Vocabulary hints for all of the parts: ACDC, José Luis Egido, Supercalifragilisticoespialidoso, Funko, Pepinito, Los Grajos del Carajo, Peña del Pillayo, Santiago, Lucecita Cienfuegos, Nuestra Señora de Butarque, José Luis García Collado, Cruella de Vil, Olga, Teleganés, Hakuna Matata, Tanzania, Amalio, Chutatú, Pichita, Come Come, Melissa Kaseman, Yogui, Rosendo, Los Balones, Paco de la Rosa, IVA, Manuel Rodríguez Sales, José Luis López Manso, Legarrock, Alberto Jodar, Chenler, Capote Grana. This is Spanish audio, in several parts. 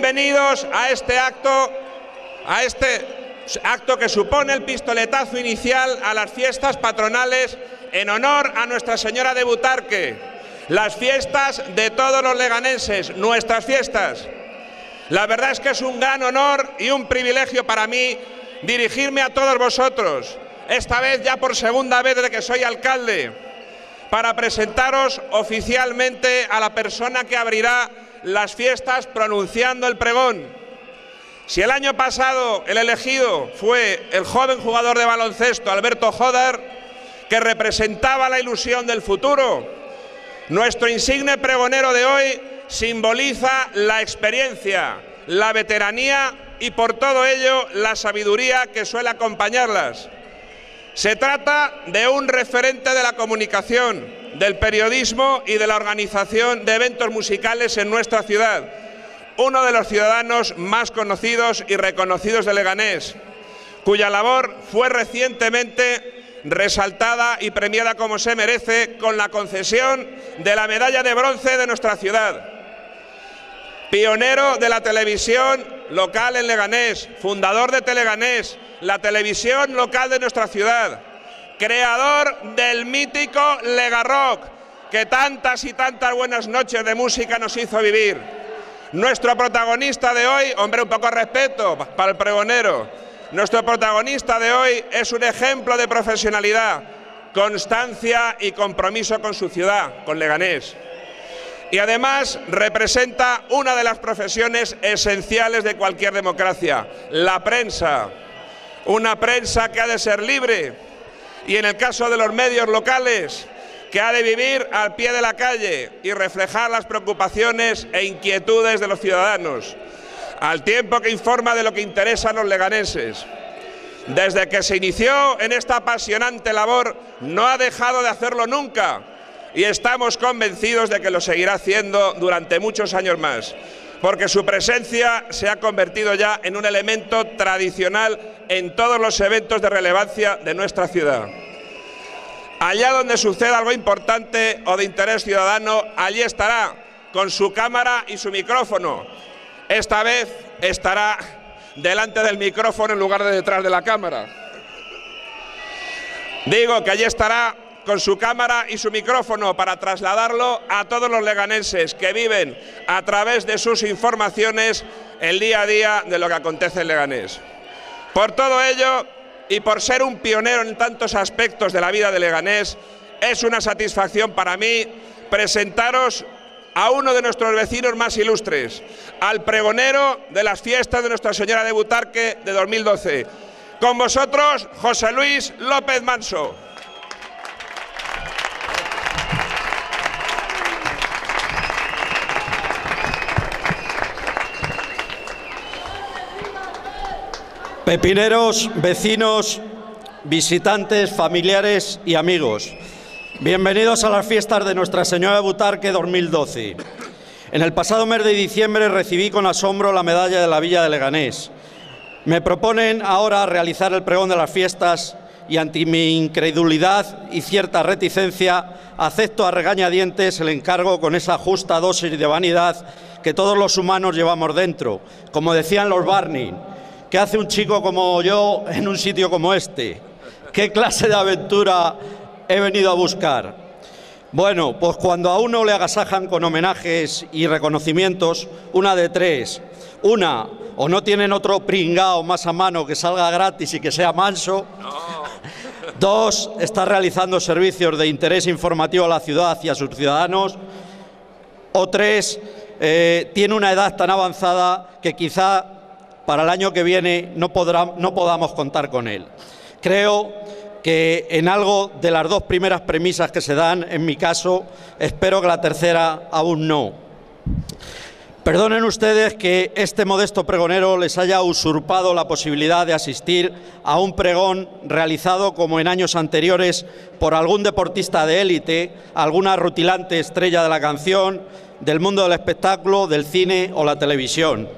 bienvenidos a este acto que supone el pistoletazo inicial a las fiestas patronales en honor a Nuestra Señora de Butarque, las fiestas de todos los leganenses, nuestras fiestas. La verdad es que es un gran honor y un privilegio para mí dirigirme a todos vosotros, esta vez ya por segunda vez desde que soy alcalde, para presentaros oficialmente a la persona que abrirá las fiestas pronunciando el pregón. Si el año pasado el elegido fue el joven jugador de baloncesto Alberto Jodar, que representaba la ilusión del futuro, nuestro insigne pregonero de hoy simboliza la experiencia, la veteranía y por todo ello la sabiduría que suele acompañarlas. Se trata de un referente de la comunicación, del periodismo y de la organización de eventos musicales en nuestra ciudad, uno de los ciudadanos más conocidos y reconocidos de Leganés, cuya labor fue recientemente resaltada y premiada como se merece con la concesión de la medalla de bronce de nuestra ciudad. Pionero de la televisión local en Leganés, fundador de Teleganés, la televisión local de nuestra ciudad, creador del mítico Legarrock, que tantas y tantas buenas noches de música nos hizo vivir. Nuestro protagonista de hoy, hombre, un poco de respeto para el pregonero, nuestro protagonista de hoy es un ejemplo de profesionalidad, constancia y compromiso con su ciudad, con Leganés. Y además representa una de las profesiones esenciales de cualquier democracia, la prensa. Una prensa que ha de ser libre y en el caso de los medios locales, que ha de vivir al pie de la calle y reflejar las preocupaciones e inquietudes de los ciudadanos, al tiempo que informa de lo que interesa a los leganenses. Desde que se inició en esta apasionante labor, no ha dejado de hacerlo nunca. Y estamos convencidos de que lo seguirá haciendo durante muchos años más, porque su presencia se ha convertido ya en un elemento tradicional en todos los eventos de relevancia de nuestra ciudad. Allá donde suceda algo importante o de interés ciudadano, allí estará, con su cámara y su micrófono. Esta vez estará delante del micrófono en lugar de detrás de la cámara. Digo que allí estará con su cámara y su micrófono para trasladarlo a todos los leganenses que viven a través de sus informaciones el día a día de lo que acontece en Leganés. Por todo ello y por ser un pionero en tantos aspectos de la vida de Leganés, es una satisfacción para mí presentaros a uno de nuestros vecinos más ilustres, al pregonero de las fiestas de Nuestra Señora de Butarque de 2012. Con vosotros, José Luis López Manso. Pepineros, vecinos, visitantes, familiares y amigos, bienvenidos a las fiestas de Nuestra Señora de Butarque 2012. En el pasado mes de diciembre recibí con asombro la medalla de la Villa de Leganés. Me proponen ahora realizar el pregón de las fiestas y ante mi incredulidad y cierta reticencia, acepto a regañadientes el encargo con esa justa dosis de vanidad que todos los humanos llevamos dentro, como decían los Barney. ¿Qué hace un chico como yo en un sitio como este? ¿Qué clase de aventura he venido a buscar? Bueno, pues cuando a uno le agasajan con homenajes y reconocimientos, una de tres. Una, o no tienen otro pringao más a mano que salga gratis y que sea manso. No. Dos, está realizando servicios de interés informativo a la ciudad y a sus ciudadanos. O tres, tiene una edad tan avanzada que quizá para el año que viene no podamos contar con él. Creo que en algo de las dos primeras premisas que se dan, en mi caso, espero que la tercera aún no. Perdonen ustedes que este modesto pregonero les haya usurpado la posibilidad de asistir a un pregón realizado como en años anteriores por algún deportista de élite, alguna rutilante estrella de la canción, del mundo del espectáculo, del cine o la televisión.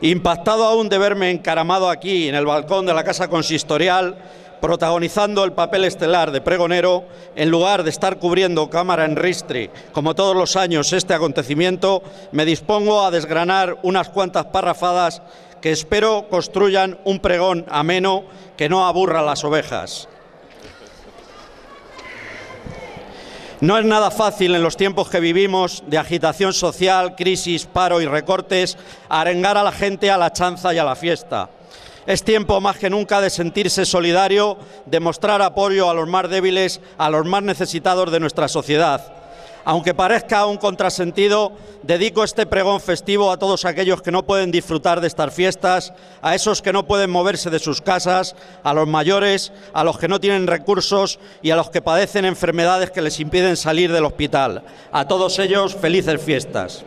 Impactado aún de verme encaramado aquí, en el balcón de la Casa Consistorial, protagonizando el papel estelar de pregonero, en lugar de estar cubriendo cámara en ristre, como todos los años, este acontecimiento, me dispongo a desgranar unas cuantas parrafadas que espero construyan un pregón ameno que no aburra a las ovejas. No es nada fácil en los tiempos que vivimos de agitación social, crisis, paro y recortes, arengar a la gente a la chanza y a la fiesta. Es tiempo más que nunca de sentirse solidario, de mostrar apoyo a los más débiles, a los más necesitados de nuestra sociedad. Aunque parezca un contrasentido, dedico este pregón festivo a todos aquellos que no pueden disfrutar de estas fiestas, a esos que no pueden moverse de sus casas, a los mayores, a los que no tienen recursos y a los que padecen enfermedades que les impiden salir del hospital. A todos ellos, felices fiestas.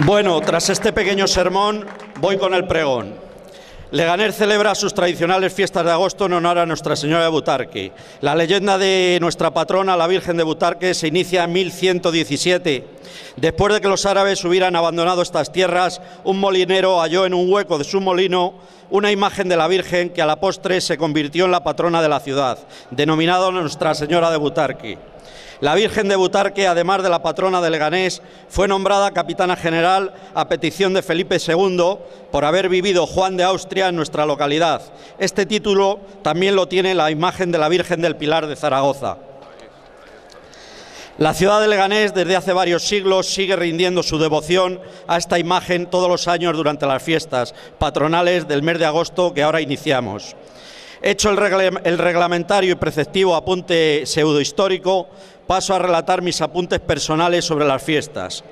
Bueno, tras este pequeño sermón, voy con el pregón. Leganés celebra sus tradicionales fiestas de agosto en honor a Nuestra Señora de Butarque. La leyenda de nuestra patrona, la Virgen de Butarque, se inicia en 1117. Después de que los árabes hubieran abandonado estas tierras, un molinero halló en un hueco de su molino una imagen de la Virgen que a la postre se convirtió en la patrona de la ciudad, denominada Nuestra Señora de Butarque. La Virgen de Butarque, además de la patrona de Leganés, fue nombrada capitana general a petición de Felipe II por haber vivido Juan de Austria en nuestra localidad. Este título también lo tiene la imagen de la Virgen del Pilar de Zaragoza. La ciudad de Leganés, desde hace varios siglos, sigue rindiendo su devoción a esta imagen todos los años durante las fiestas patronales del mes de agosto que ahora iniciamos. Hecho el reglamentario y preceptivo apunte pseudohistórico, paso a relatar mis apuntes personales sobre las fiestas.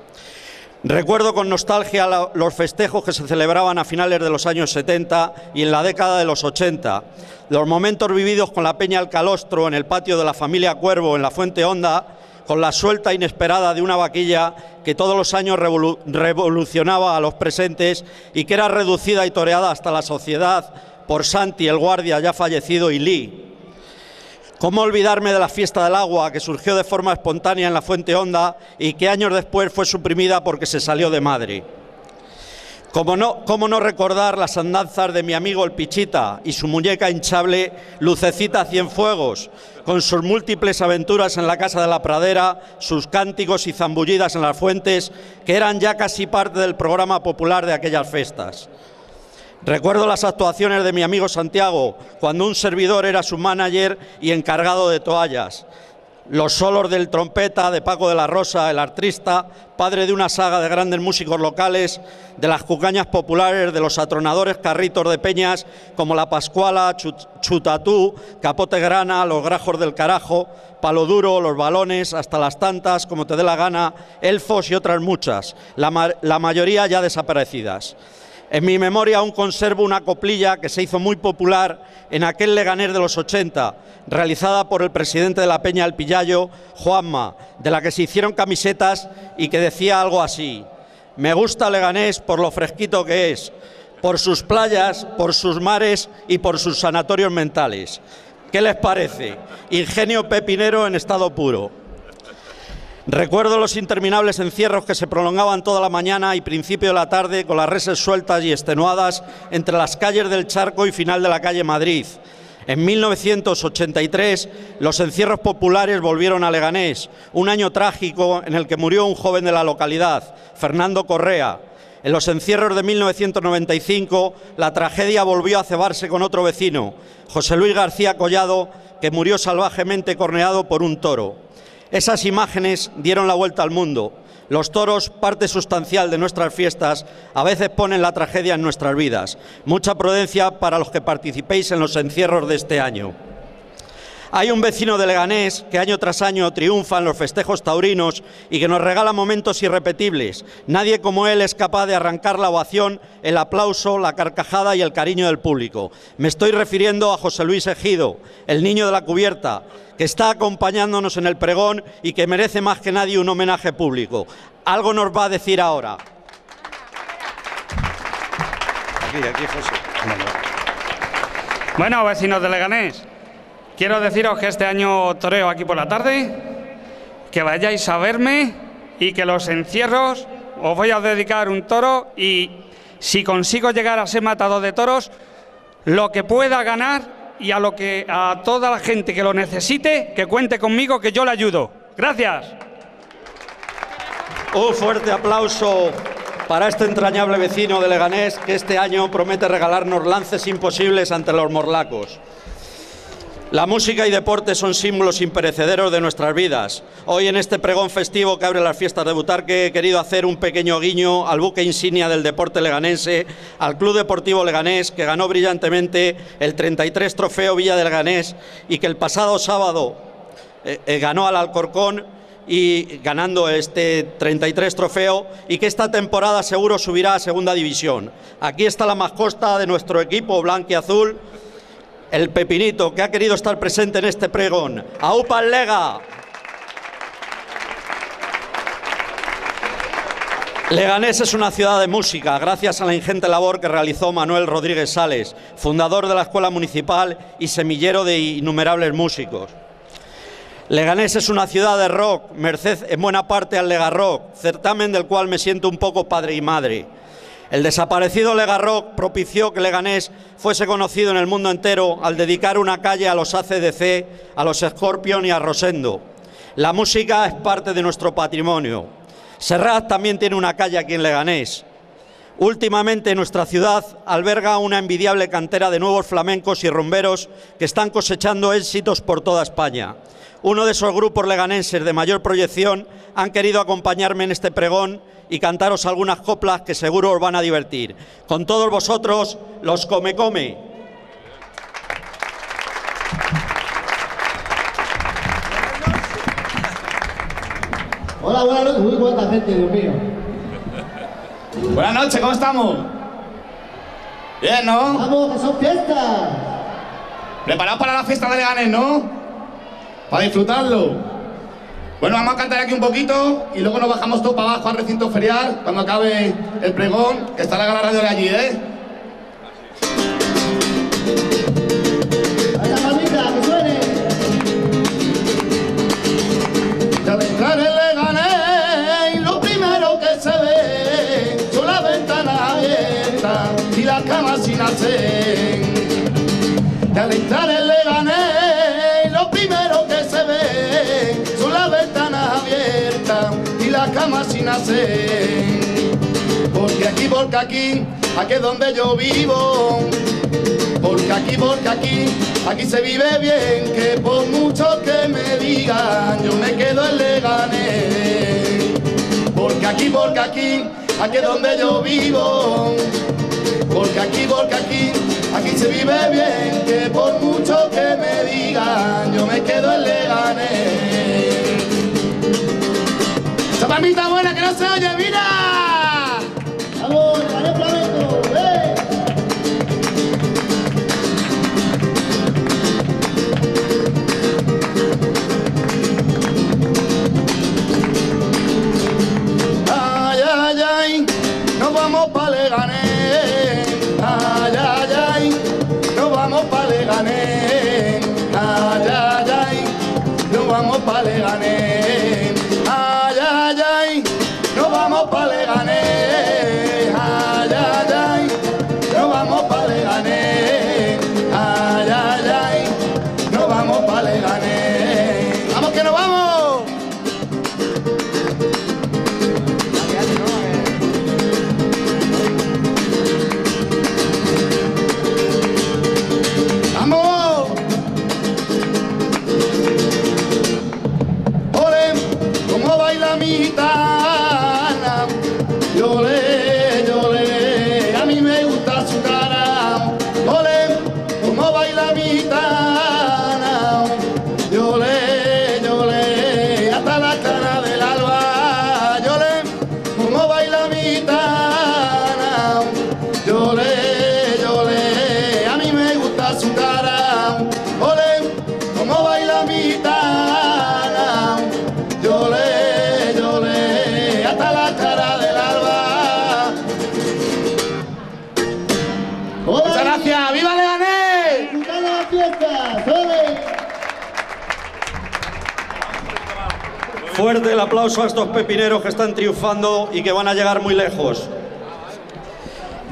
Recuerdo con nostalgia los festejos que se celebraban a finales de los años 70 y en la década de los 80, los momentos vividos con la Peña del Calostro en el patio de la familia Cuervo en la Fuente Honda, con la suelta inesperada de una vaquilla que todos los años revolucionaba a los presentes y que era reducida y toreada hasta la sociedad por Santi, el guardia ya fallecido, y Lee. ¿Cómo olvidarme de la fiesta del agua que surgió de forma espontánea en la Fuente Honda y que años después fue suprimida porque se salió de madre? ¿Cómo no recordar las andanzas de mi amigo el Pichita y su muñeca hinchable Lucecita Cienfuegos, con sus múltiples aventuras en la Casa de la Pradera, sus cánticos y zambullidas en las fuentes, que eran ya casi parte del programa popular de aquellas fiestas? Recuerdo las actuaciones de mi amigo Santiago, cuando un servidor era su manager y encargado de toallas. Los solos del trompeta de Paco de la Rosa, el artista, padre de una saga de grandes músicos locales, de las cucañas populares, de los atronadores carritos de peñas como La Pascuala, Chutatú, Capote Grana, Los Grajos del Carajo, Palo Duro, Los Balones, hasta las tantas, como te dé la gana, Elfos y otras muchas, la mayoría ya desaparecidas. En mi memoria aún conservo una coplilla que se hizo muy popular en aquel Leganés de los 80, realizada por el presidente de la Peña del Pillayo, Juanma, de la que se hicieron camisetas y que decía algo así: me gusta Leganés por lo fresquito que es, por sus playas, por sus mares y por sus sanatorios mentales. ¿Qué les parece? Ingenio pepinero en estado puro. Recuerdo los interminables encierros que se prolongaban toda la mañana y principio de la tarde con las reses sueltas y extenuadas entre las calles del Charco y final de la calle Madrid. En 1983 los encierros populares volvieron a Leganés, un año trágico en el que murió un joven de la localidad, Fernando Correa. En los encierros de 1995 la tragedia volvió a cebarse con otro vecino, José Luis García Collado, que murió salvajemente corneado por un toro. Esas imágenes dieron la vuelta al mundo. Los toros, parte sustancial de nuestras fiestas, a veces ponen la tragedia en nuestras vidas. Mucha prudencia para los que participéis en los encierros de este año. Hay un vecino de Leganés que año tras año triunfa en los festejos taurinos y que nos regala momentos irrepetibles. Nadie como él es capaz de arrancar la ovación, el aplauso, la carcajada y el cariño del público. Me estoy refiriendo a José Luis Egido, el niño de la cubierta, que está acompañándonos en el pregón y que merece más que nadie un homenaje público. Algo nos va a decir ahora. Aquí, José. Bueno, vecinos de Leganés, quiero deciros que este año toreo aquí por la tarde, que vayáis a verme y que los encierros os voy a dedicar un toro y Si consigo llegar a ser matador de toros, lo que pueda ganar y a toda la gente que lo necesite, que cuente conmigo, que yo le ayudo. Gracias. Un fuerte aplauso para este entrañable vecino de Leganés, que este año promete regalarnos lances imposibles ante los morlacos. La música y deporte son símbolos imperecederos de nuestras vidas. Hoy, en este pregón festivo que abre las fiestas de Butarque, he querido hacer un pequeño guiño al buque insignia del deporte leganense, al Club Deportivo Leganés, que ganó brillantemente el 33 Trofeo Villa del Ganés y que el pasado sábado ganó al Alcorcón, y ganando este 33 trofeo, y que esta temporada seguro subirá a segunda división. Aquí está la mascota de nuestro equipo blanquiazul, el Pepinito, que ha querido estar presente en este pregón. ¡Aupa el Lega! Leganés es una ciudad de música, gracias a la ingente labor que realizó Manuel Rodríguez Sales, fundador de la Escuela Municipal y semillero de innumerables músicos. Leganés es una ciudad de rock, merced en buena parte al Legarrock, certamen del cual me siento un poco padre y madre. El desaparecido Legarrock propició que Leganés fuese conocido en el mundo entero al dedicar una calle a los ACDC, a los Scorpion y a Rosendo. La música es parte de nuestro patrimonio. Serrat también tiene una calle aquí en Leganés. Últimamente nuestra ciudad alberga una envidiable cantera de nuevos flamencos y rumberos que están cosechando éxitos por toda España. Uno de esos grupos leganenses de mayor proyección han querido acompañarme en este pregón y cantaros algunas coplas que seguro os van a divertir. Con todos vosotros, los Come Come. Hola, buenas noches. Uy, cuánta gente, Dios mío. Buenas noches, ¿cómo estamos? Bien, ¿no? Vamos, que son fiestas. Preparados para la fiesta de Leganés, ¿no? Para disfrutarlo. Bueno, vamos a cantar aquí un poquito y luego nos bajamos todos para abajo al recinto ferial cuando acabe el pregón, que está la radio de allí, ¿eh? ¡A la palmita, que suene! Ya de entrar en Leganés, lo primero que se ve son las ventanas abiertas y las camas sin hacer. Ya de entrar en Leganés, cama sin hacer, porque aquí es donde yo vivo, porque aquí se vive bien, que por mucho que me digan, yo me quedo en Leganés, porque aquí es donde yo vivo, porque aquí se vive bien, que por mucho que me digan, yo me quedo en Leganés. ¡La palmita buena que no se oye, mira! ¡Vamos, vale, flamenco! ¡Eh! ¡Ay, ay, ay! ¡Nos vamos pa' Leganés! ¡Ay, ay, ay! ¡Nos vamos pa' Leganés! ¡Ay, ay, ay! ¡Nos vamos pa' Leganés! Fuerte el aplauso a estos pepineros que están triunfando y que van a llegar muy lejos.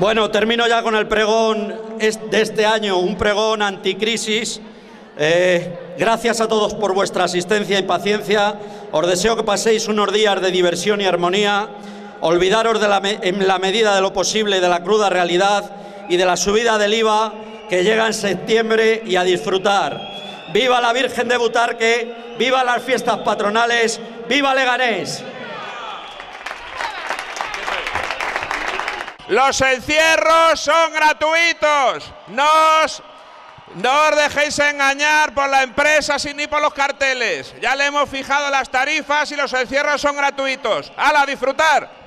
Bueno, termino ya con el pregón de este año, un pregón anticrisis. Gracias a todos por vuestra asistencia y paciencia. Os deseo que paséis unos días de diversión y armonía. Olvidaros de en la medida de lo posible de la cruda realidad y de la subida del IVA que llega en septiembre, y a disfrutar. ¡Viva la Virgen de Butarque! ¡Viva las fiestas patronales! ¡Viva Leganés! Los encierros son gratuitos. No os dejéis engañar por la empresa ni por los carteles. Ya le hemos fijado las tarifas y los encierros son gratuitos. ¡Hala, a disfrutar!